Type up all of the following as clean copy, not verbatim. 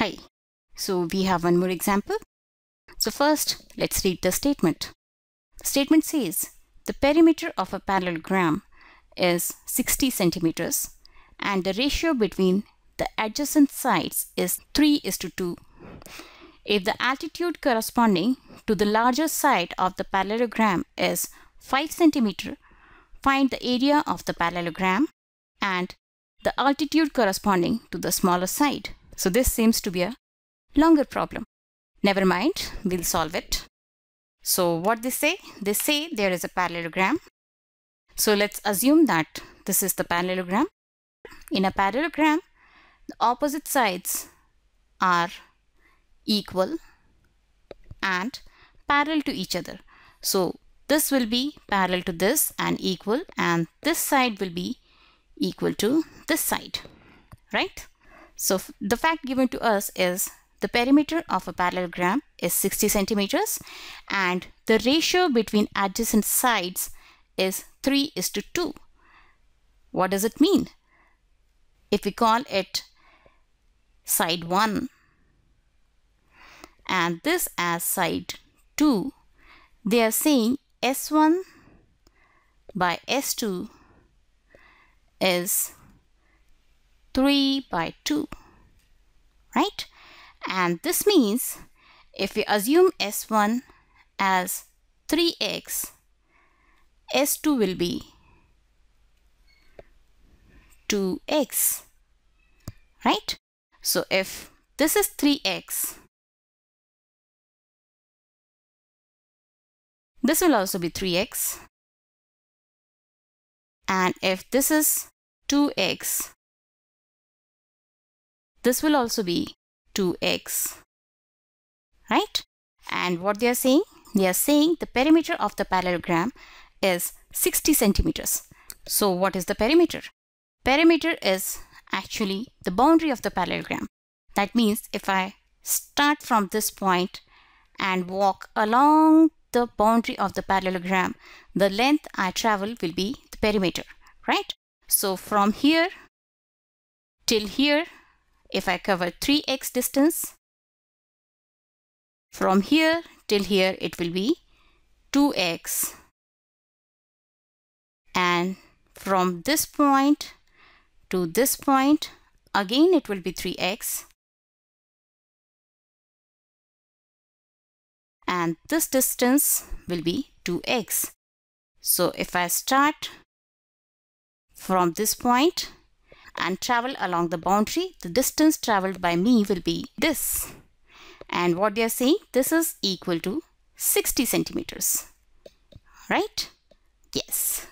high. So we have one more example. So first, let's read the statement. The statement says the perimeter of a parallelogram is 60 centimeters and the ratio between the adjacent sides is 3:2. If the altitude corresponding to the larger side of the parallelogram is 5 centimeter, find the area of the parallelogram and the altitude corresponding to the smaller side. So this seems to be a longer problem. Never mind, we'll solve it. So what they say? They say there is a parallelogram. So let's assume that this is the parallelogram. In a parallelogram, the opposite sides are equal and parallel to each other. So this will be parallel to this and equal, and this side will be equal to this side, right? So the fact given to us is the perimeter of a parallelogram is 60 centimeters and the ratio between adjacent sides is 3:2. What does it mean? If we call it side 1 and this as side 2, they are saying S1 by S2 is 3/2, right? And this means if we assume S1 as 3x, S2 will be 2x, right? So if this is 3x, this will also be 3x. And if this is 2x, this will also be 2x, right? And what they are saying the perimeter of the parallelogram is 60 centimeters. So what is the perimeter? Perimeter is actually the boundary of the parallelogram. That means if I start from this point and walk along the boundary of the parallelogram, the length I travel will be the perimeter, right? So from here till here, if I cover 3x distance, from here till here it will be 2x, and from this point to this point again it will be 3x, and this distance will be 2x. So if I start from this point and travel along the boundary, the distance traveled by me will be this. And what they are saying, this is equal to 60 centimeters, right? Yes.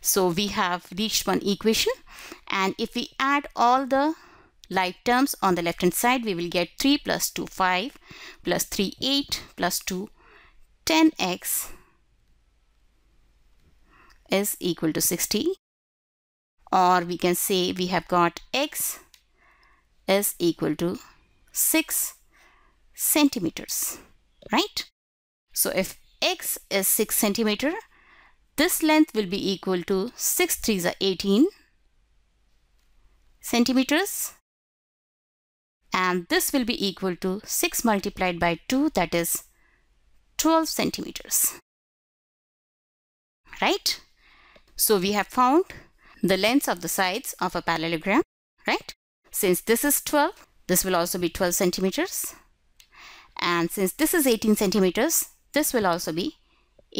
So we have reached one equation, and if we add all the like terms on the left hand side, we will get 3 plus 2, 5 plus 3, 8 plus 2, 10x is equal to 60. Or we can say we have got x is equal to 6 centimeters, right? So if x is 6 centimeter, this length will be equal to 6 3s are 18 centimeters, and this will be equal to 6 multiplied by 2, that is 12 centimeters, right? So we have found the lengths of the sides of a parallelogram, right? Since this is 12, this will also be 12 centimeters. And since this is 18 centimeters, this will also be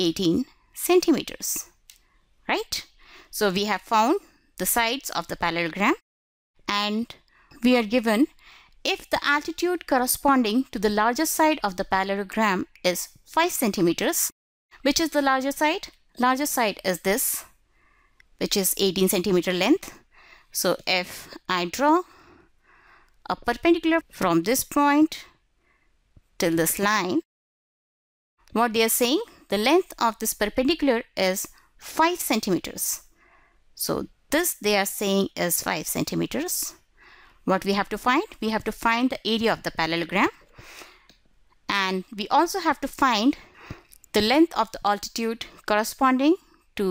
18 centimeters, right? So we have found the sides of the parallelogram, and we are given if the altitude corresponding to the larger side of the parallelogram is 5 centimeters, which is the larger side? Larger side is this, which is 18 centimeter length. So if I draw a perpendicular from this point till this line, what they are saying, the length of this perpendicular is 5 centimeters. So this they are saying is 5 centimeters. What we have to find? We have to find the area of the parallelogram, and we also have to find the length of the altitude corresponding to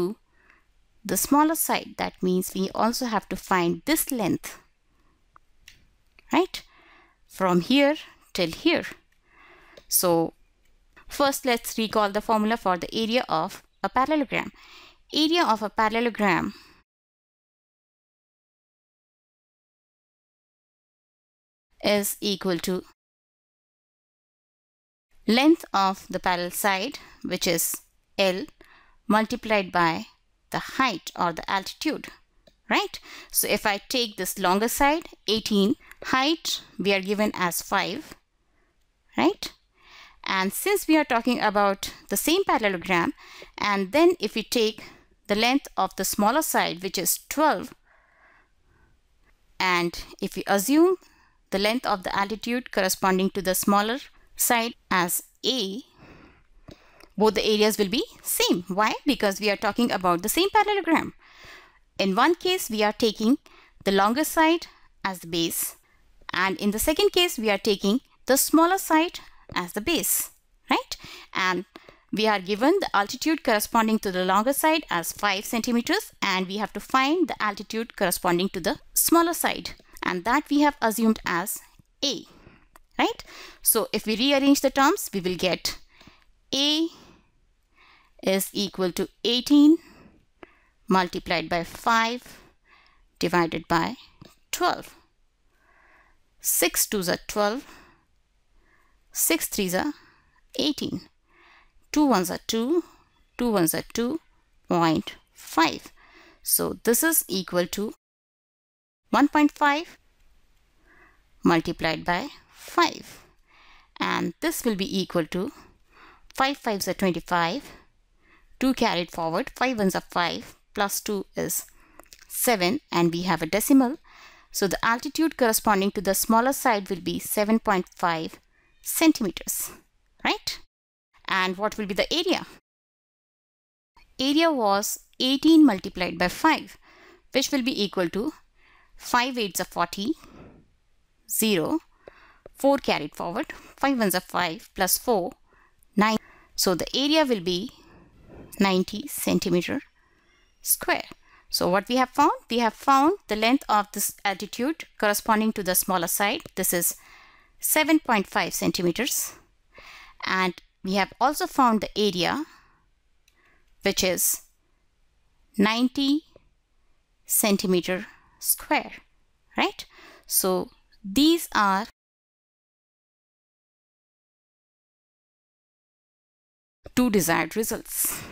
the smaller side. That means we also have to find this length, right? from here till here. So first let's recall the formula for the area of a parallelogram. Area of a parallelogram is equal to length of the parallel side, which is L, multiplied by the height or the altitude, right? So if I take this longer side, 18, height we are given as 5, right? And since we are talking about the same parallelogram, and then if we take the length of the smaller side, which is 12, and if we assume the length of the altitude corresponding to the smaller side as A, both the areas will be same. Why? Because we are talking about the same parallelogram. In one case, we are taking the longer side as the base, and in the second case, we are taking the smaller side as the base, right? And we are given the altitude corresponding to the longer side as 5 centimeters, and we have to find the altitude corresponding to the smaller side, and that we have assumed as A, right? So if we rearrange the terms, we will get A is equal to 18 multiplied by 5 divided by 12. 6 2s are 12, 6 3s are 18, 2 1s are 2, 2 1s are 2.5. So this is equal to 1.5 multiplied by 5, and this will be equal to 5 5s are 25, 2 carried forward, 5 1s are 5, plus 2 is 7, and we have a decimal. So the altitude corresponding to the smaller side will be 7.5 centimeters, right? And what will be the area? Area was 18 multiplied by 5, which will be equal to 5 8s are 40, 0, 4 carried forward, 5 1s are 5, plus 4, 9. So the area will be 90 centimeter square. So what we have found? We have found the length of this altitude corresponding to the smaller side. This is 7.5 centimeters. And we have also found the area, which is 90 centimeter square, right? So these are two desired results.